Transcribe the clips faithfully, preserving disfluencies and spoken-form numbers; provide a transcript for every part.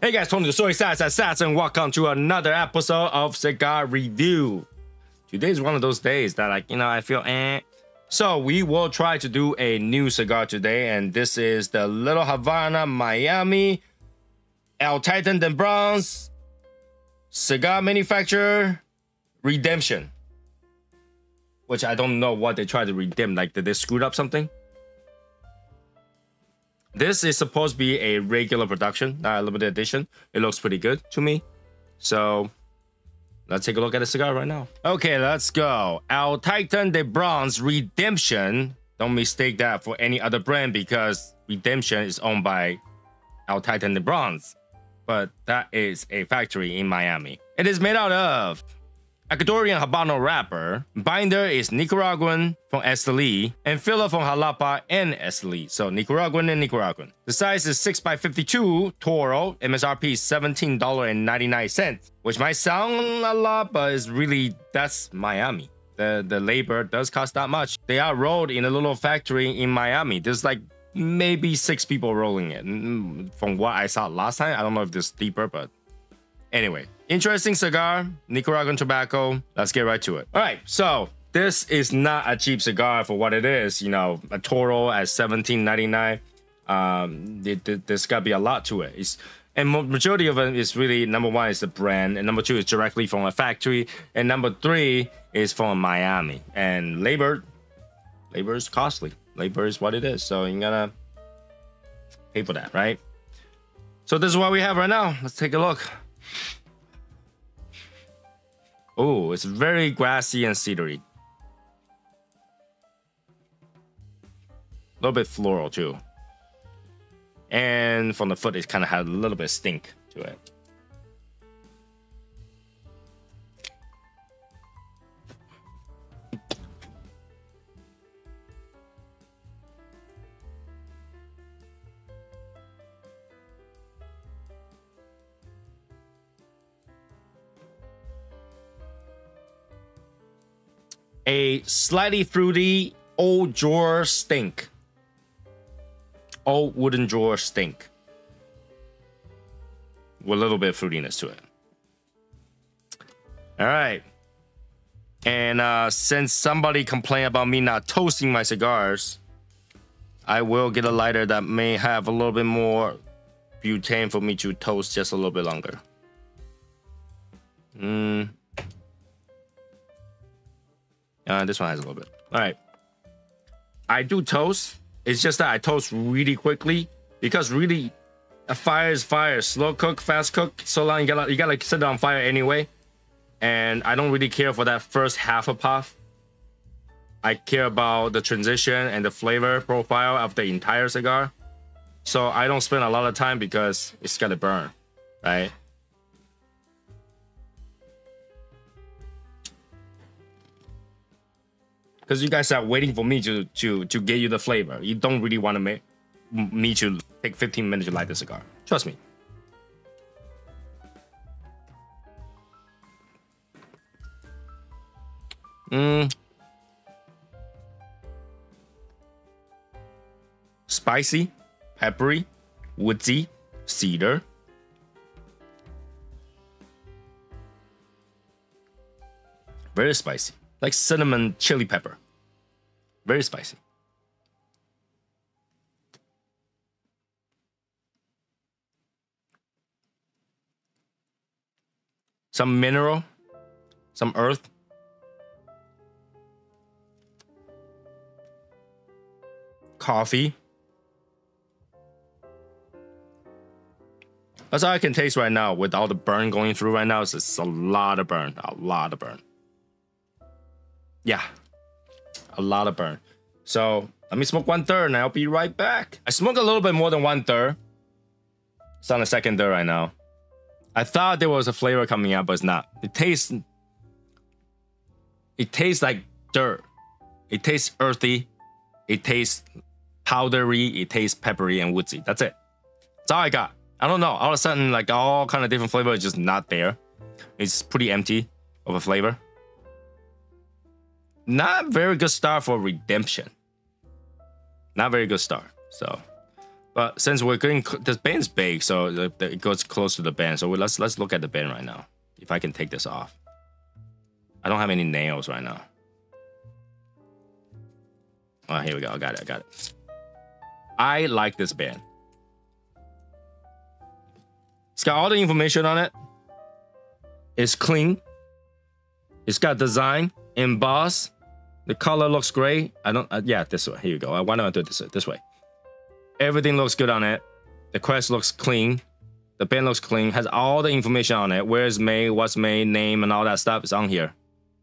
Hey guys, Tony the Soy Sass Assassin, welcome to another episode of Cigar Review. Today's one of those days that, like, you know, I feel eh. So we will try to do a new cigar today, and this is the Little Havana Miami El Titan De Bronze Cigar Manufacturer Redemption. Which I don't know what they tried to redeem, like did they screwed up something? This is supposed to be a regular production, not a limited edition. It looks pretty good to me. So let's take a look at the cigar right now. Okay, let's go. El Titan De Bronze Redemption. Don't mistake that for any other brand because Redemption is owned by El Titan De Bronze. But that is a factory in Miami. It is made out of Ecuadorian Habano wrapper. Binder is Nicaraguan from Esteli and filler from Jalapa and Esteli. So Nicaraguan and Nicaraguan. The size is six by fifty-two Toro. M S R P is seventeen ninety-nine, which might sound a lot, but it's really, that's Miami. The, the labor does cost that much. They are rolled in a little factory in Miami. There's like maybe six people rolling it. From what I saw last time, I don't know if this is deeper, but anyway. Interesting cigar, Nicaraguan tobacco. Let's get right to it. All right, so this is not a cheap cigar for what it is. You know, a Toro at seventeen ninety-nine. Um, it, it, there's got to be a lot to it. It's, and majority of it is really, number one is the brand, and number two is directly from a factory, and number three is from Miami. And labor, labor is costly. Labor is what it is. So you're gonna pay for that, right? So this is what we have right now. Let's take a look. Oh, it's very grassy and cedary. A little bit floral too. And from the foot, it kind of had a little bit of stink to it. A slightly fruity old drawer stink. Old wooden drawer stink. With a little bit of fruitiness to it. Alright. And uh, since somebody complained about me not toasting my cigars, I will get a lighter that may have a little bit more butane for me to toast just a little bit longer. Mmm. Uh, this one has a little bit. All right. I do toast. It's just that I toast really quickly because really a fire is fire. Slow cook, fast cook. So long, you gotta, you gotta set it on fire anyway. And I don't really care for that first half a puff. I care about the transition and the flavor profile of the entire cigar. So I don't spend a lot of time because it's gonna burn, right? Because you guys are waiting for me to to to get you the flavor. You don't really want to make me to take fifteen minutes to light the cigar. Trust me. Mm. Spicy, peppery, woodsy, cedar. Very spicy. Like cinnamon chili pepper. Very spicy. some mineral, some earth. Coffee. That's all I can taste right now with all the burn going through right now. It's just a lot of burn, a lot of burn. Yeah, a lot of burn. So let me smoke one third and I'll be right back. I smoked a little bit more than one third. It's on the second third right now. I thought there was a flavor coming out, but it's not. It tastes, it tastes like dirt. It tastes earthy. It tastes powdery. It tastes peppery and woodsy. That's it. That's all I got. I don't know. All of a sudden, like all kind of different flavors, just not there. It's pretty empty of a flavor. Not very good start for redemption. Not very good start. So, but since we're getting this band's big, so it goes close to the band. So let's let's look at the band right now. If I can take this off, I don't have any nails right now. Oh, here we go. I got it. I got it. I like this band. It's got all the information on it. It's clean. It's got design, embossed. The color looks great. I don't, uh, yeah, this way. Here you go. I want to do it this way. This way. Everything looks good on it. The crest looks clean. The band looks clean. Has all the information on it. Where it's made, what's made, name, and all that stuff is on here.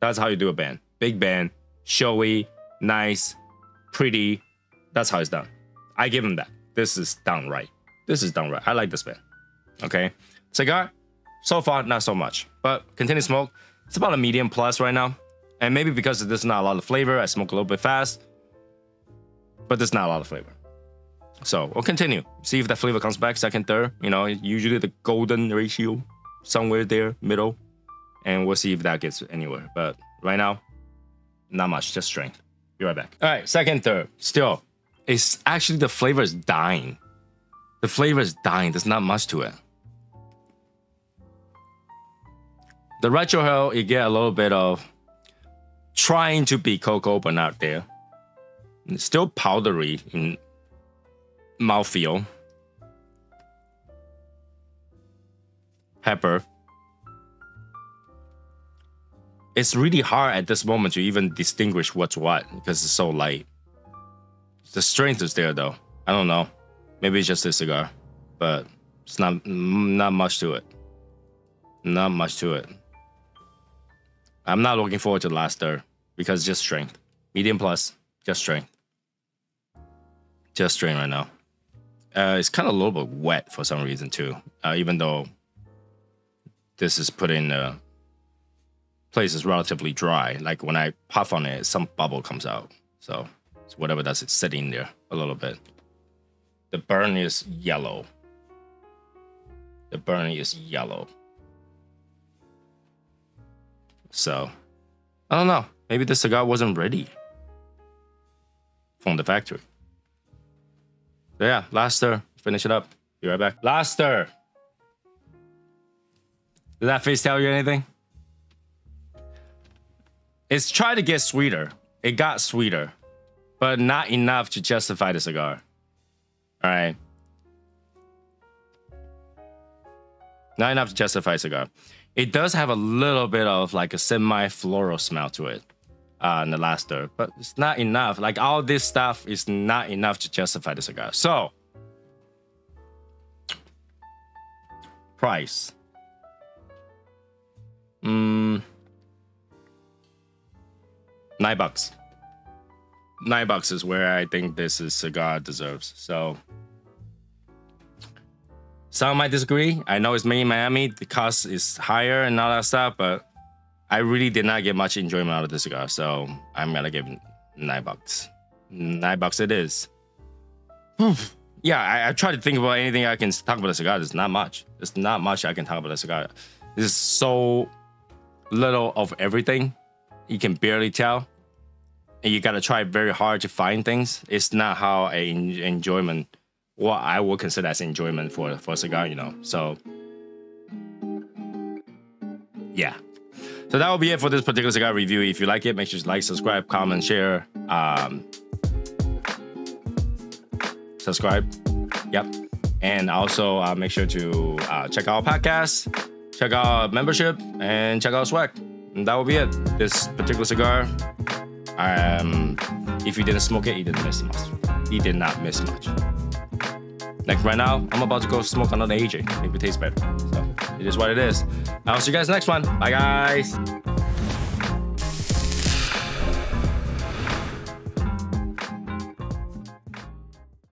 That's how you do a band. Big band, showy, nice, pretty. That's how it's done. I give them that. This is done right. This is done right. I like this band. Okay, cigar, so far not so much, but continue to smoke. It's about a medium plus right now, and maybe because there's not a lot of flavor, I smoke a little bit fast. But there's not a lot of flavor, so we'll continue. See if that flavor comes back second, third. You know, usually the golden ratio, somewhere there, middle, and we'll see if that gets anywhere. But right now, not much, just strength. Be right back. All right, second, third, still, it's actually the flavor is dying. The flavor is dying. There's not much to it. The retro hell, you get a little bit of trying to be cocoa, but not there. It's still powdery in mouthfeel. Pepper. It's really hard at this moment to even distinguish what's what because it's so light. The strength is there though. I don't know. Maybe it's just a cigar, but it's not not much to it. Not much to it. I'm not looking forward to the last third because it's just strength. Medium plus, just strength. Just strength right now. Uh, it's kind of a little bit wet for some reason too, uh, even though this is put in a place that's relatively dry. Like when I puff on it, some bubble comes out. So it's whatever that's it's sitting there a little bit. The burn is yellow. The burn is yellow. So, I don't know. Maybe the cigar wasn't ready from the factory. So yeah, last stir. Finish it up. Be right back. Last stir. Did that face tell you anything? It's tried to get sweeter. It got sweeter, but not enough to justify the cigar. All right. Not enough to justify cigar. It does have a little bit of like a semi-floral smell to it uh, in the last third, but it's not enough. Like all this stuff is not enough to justify the cigar. So, price. Mm, nine bucks. Nine bucks is where I think this is cigar deserves. So some might disagree. I know it's made in Miami. The cost is higher and all that stuff, but I really did not get much enjoyment out of this cigar. So I'm gonna give it nine bucks. Nine bucks it is. Yeah, I, I try to think about anything I can talk about a cigar. There's not much. There's not much I can talk about a cigar. There's so little of everything. You can barely tell. And you gotta try very hard to find things. It's not how a enjoyment, what I would consider as enjoyment for, for a cigar, you know. So, yeah. So that will be it for this particular cigar review. If you like it, make sure to like, subscribe, comment, share. Um, subscribe. Yep. And also uh, make sure to uh, check out our podcast. check out membership, and check out swag. And that will be it. This particular cigar, um, if you didn't smoke it, you didn't miss much. You did not miss much. Like right now, I'm about to go smoke another A J. Maybe it tastes better. So it is what it is. I'll see you guys next one. Bye, guys.